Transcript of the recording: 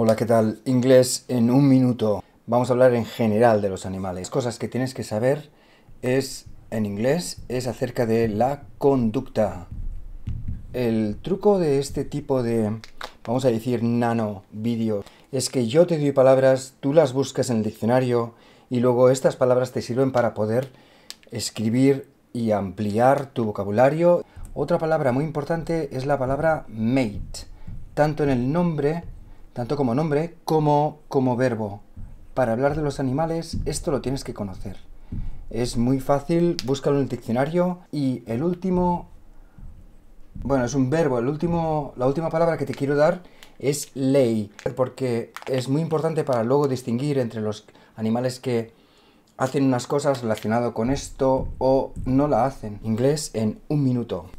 Hola, ¿qué tal? Inglés en un minuto. Vamos a hablar en general de los animales. Las cosas que tienes que saber en inglés es acerca de la conducta. El truco de este tipo de, vamos a decir, nano vídeo, es que yo te doy palabras, tú las buscas en el diccionario y luego estas palabras te sirven para poder escribir y ampliar tu vocabulario. Otra palabra muy importante es la palabra mate, tanto en el nombre, tanto como nombre, como verbo. Para hablar de los animales, esto lo tienes que conocer. Es muy fácil, búscalo en el diccionario. Y el último, bueno, es un verbo, la última palabra que te quiero dar es lay, porque es muy importante para luego distinguir entre los animales que hacen unas cosas relacionadas con esto o no la hacen. Inglés en un minuto.